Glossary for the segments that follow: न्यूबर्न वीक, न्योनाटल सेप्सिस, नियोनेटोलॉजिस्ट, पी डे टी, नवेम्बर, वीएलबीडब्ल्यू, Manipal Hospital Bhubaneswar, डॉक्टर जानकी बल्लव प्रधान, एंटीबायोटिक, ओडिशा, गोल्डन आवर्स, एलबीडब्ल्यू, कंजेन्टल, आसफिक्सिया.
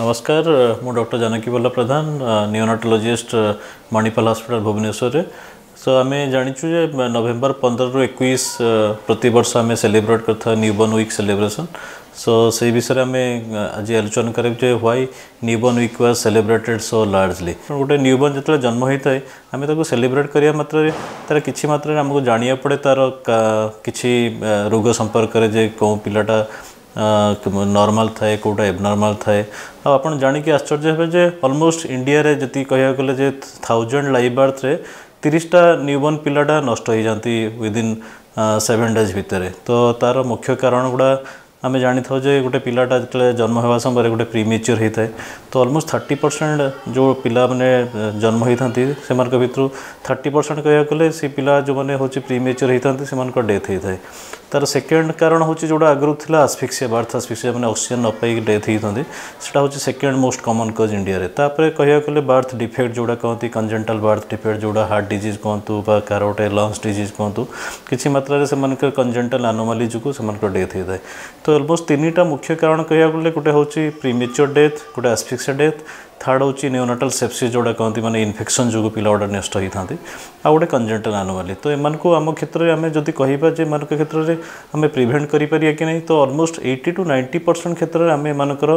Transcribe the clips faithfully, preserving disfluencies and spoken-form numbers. नमस्कार मु डॉक्टर जानकी बल्लव प्रधान नियोनेटोलॉजिस्ट Manipal hospital Bhubaneswar रे। सो आम जाचु जे नवेम्बर पंद्रह रु इक्कीस प्रतिवर्ष आम सेलिब्रेट करता न्यूबर्न वीक सेलिब्रेशन। सो से विषय आम आज आलोचना करें जे why न्यूबर्न वीक was celebrated so largely. गोटे न्यूबर्न जितने जन्म होता है आम ताको सेलिब्रेट करिया मात्र तार किछि मात्र हमको जानिया पड़े तार किछि रोग संपर्क रे जे को पिलाटा नॉर्मल थाए कोटा एबनॉर्मल थाए। अब आपन जानी कि आश्चर्य हे जे ऑलमोस्ट इंडिया रे जति कहया गले जे थाउजेंड लाइव बर्थ रे तीसटा न्यूबर्न पिलाटा नष्ट हो जाती विदिन सेवेन डेज भितर। तो तार मुख्य कारण गुड़ा आम जानी था जे गोटे पिलाटा जतले जन्म होवा समय गोटे प्रीमेच्योर होता है। तो अलमोस्ट थर्टी परसेंट जो पिला माने जन्म होता से भितर थर्टी परसेंट कहया गले से पिला जो मैंने हूँ प्रीमेच्योर होता से डेथ होता है। तार सेकेंड कारण हूँ जोड़ा आगुरी थी आसफिक्सिया बर्थ आसफिक्सिया मैंने ऑक्सीजन न पाई डेथ होती सेटा हूँ second most common cause India. तापर कहया गले बर्थ डिफेक्ट जोड़ा कहती कंजेन्टल बर्थ डिफेक्ट जोड़ा हार्ट डिजीज कहतु बा कार गोटे लंग्स डिजीज कहतु किसी मात्रा से कंजेन्टल एनोमली जो से डेथ होता है। तो अलमोस्ट तीन टा मुख्य कारण कहया गले गोटे हूँ प्रीमेच्योर डेथ गोटे आसफिक्सिया डेथ थर्ड हूँ न्योनाटल सेप्सिस जोड़ा कहते माने इन्फेक्शन जो पिला गुड़ा नष्ट होता आ गए कंजेन्टल एनोमली। तो एमको आम क्षेत्र में आम जदि कहबा जे मान क्षेत्र में आम प्रिभेंट करिपरिया कि नहीं तो almost eighty to ninety percent क्षेत्र में आम एमकर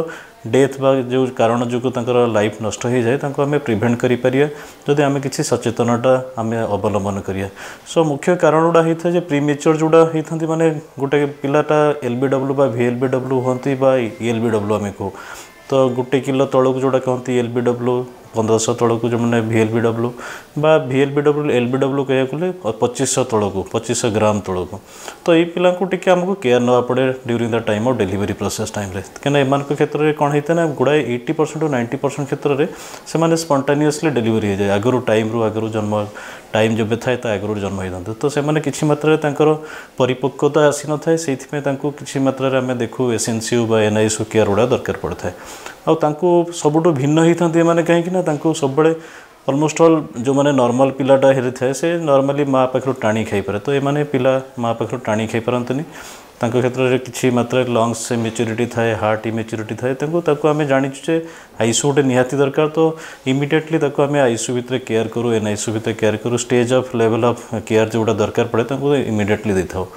डेथ बा जो कारण जो लाइफ नष्ट हो जाए आम प्रिभेंट करिपरिया जदि आम किसी सचेतनता आम अवलम्बन करिया। सो मुख्य कारण गुड़ा होता है प्रीमेच्योर जोड़ा होता माने गोटे पिलाटा एलबीडब्ल्यू बा वीएलबीडब्ल्यू होती बा ईएलबीडब्ल्यू आम कहू। तो गोटे किलो तौक जोड़ा कहती एलबीडब्ल्यू पंद्रह तौक जो मैंने वीएलबीडब्ल्यू बा वीएलबीडब्ल्यू एलबीडब्ल्यू कहूँ पच्चीस तौक पच्चीस ग्राम तौक। तो ये पिला को टिके आमको केयर ना पड़े during the time of delivery process time कहीं एम क्षेत्र में कौन होता है ना गुड़ाए एट्टी परसेंट और नाइंटी परसेंट क्षेत्र में से स्पंटानियसली डिलीवरी हो जाए आगुरी टाइम रु आगुरी जन्म टाइम जब थाए आगुरी जन्म होता तो से किसी मात्र परिपक्वता आसी न थाए से किसी मात्रा आम देखू एसएनसी बा एनआई सू केयर गुड़ा दरकार पड़ता है। आउ सबुठ भिन्न होता मैंने कहीं सब अलमोस्ट ऑल जो मैंने नॉर्मल पिलाटा हेरी थाए से नॉर्मली माँ पाखर टाणी खाईपे। तो ये पिला माँ पाखर टाणी खाईपरतनी क्षेत्र में किसी मात्रा लंग्स से मेच्योरिटी थाए हार्ट इमेच्योरिटी थाए आम जाचुचे आईसो गोटे निहाती दरकार। तो इमिडिएटली आम आईसो भितर केयर करूँ एनआई सू भितर केयर करूँ stage of level of care जोड़ा दरकार पड़े तो इमिडिएटली दे था।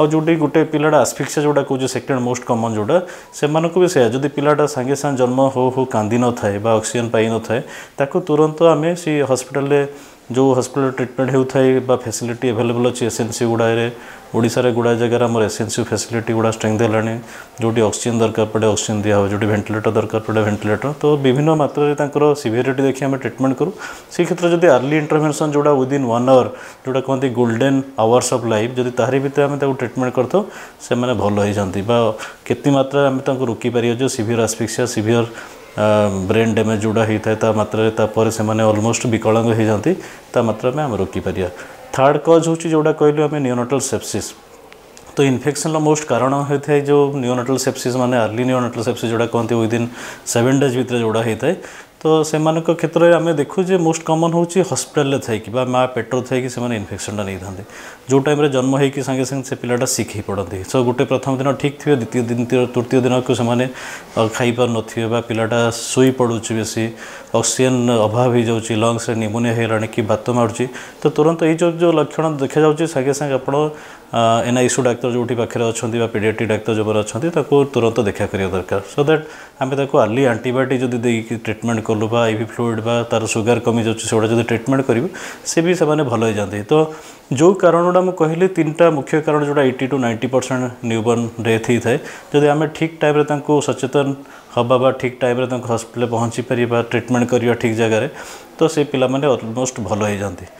आ जोटी गोटे पिलाटा आसफिक्सिया जोड़ा कौन सेकेंड मोस्ट कमन जोड़ा से भी से जब पिलाटा सांगे सांगे जन्म हो हो कांदी न थाए बा ऑक्सीजन पाई न थाए ताको तुरंत आमे सी हॉस्पिटल जो हॉस्पिटल ट्रिटमेंट होता है बा फैसिलिटी अवेलेबल अच्छी एसएनसी गुड़ाए ओडिशा रे गुड़ा जगह आम एसएनसी फैसिलिटी गुड़ा स्ट्रेंथ है जोटी ऑक्सीजन दरकार पड़े ऑक्सीजन दिया हो जोटी वेंटिलेटर दरकार पड़े वेंटिलेटर। तो विभिन्न मात्रा सीवियरिटी देखिए आम ट्रिटमेंट करूँ से क्षेत्र में जब अर्ली इंटरवेंशन जोड़ा विदिन वन आवर जोटा कहते गोल्डन आवर्स ऑफ लाइफ जब तारी भितर आम ट्रिटमेंट करता से भल हो जाती केति मात्रा आम रोकीपर जो severe आसफिक्सिया severe brain damage जोड़ा होता है ता मात्रा तापर से ऑलमोस्ट विकलांग हो जाती ता मात्रा में आम रोकीपर। थर्ड कज हूँ जोड़ा कहलु आम न्योनाटल सेप्सिस। तो इन्फेक्शन मोस्ट कारण होता है जो न्योनाटल सेप्सिस माने अर्ली न्योनाटल सेप्सिस जोड़ा कहते विदिन सेवेन डेज भीतर जोड़ा होता है। तो से क्षेत्र में आम देखू जे मोस्ट कमन हूँ हॉस्पिटल थी माँ पेट्रो थी कि इन्फेक्शनटा नहीं था जो टाइम जन्म होगी सांगे सांगे से पिलाटा सिक हो पड़ती। सो गोटे प्रथम दिन ठीक थे द्वितीय दिन तृतीय दिन को से खाई पार ना पिलाटा सोई पड़ुची बेस ऑक्सीजन अभाव हो जाऊँगी लंग्स निमोनिया कि बात मारूँ। तो तुरंत ये जो लक्षण देखा जाऊँगी सांगे सांगे आप एनआई सू डाक्तर जो पाखे अच्छा पी डे टी डाक्तर जो अच्छा तुरंत देखा करिया दरकार। सो दैट आम अर्ली एंटीबायोटिक जब देखिए ट्रिटमेंट कलु बा आईवी फ्लूइड बा तार सुगर कमी जाऊँगी से ट्रिटमेंट करेंगे से भी से भल हो जाती। तो जो कारणटा मुझे कहली तीन टा मुख्य कारण जोड़ा eighty to ninety percent newborn death होता है जब आम ठीक टाइम सचेतन हाँ ठीक टाइम हॉस्पिटल पहुँची पार ट्रिटमेंट करवा ठीक जगह तो से पिला माने ऑलमोस्ट भल हो जाती।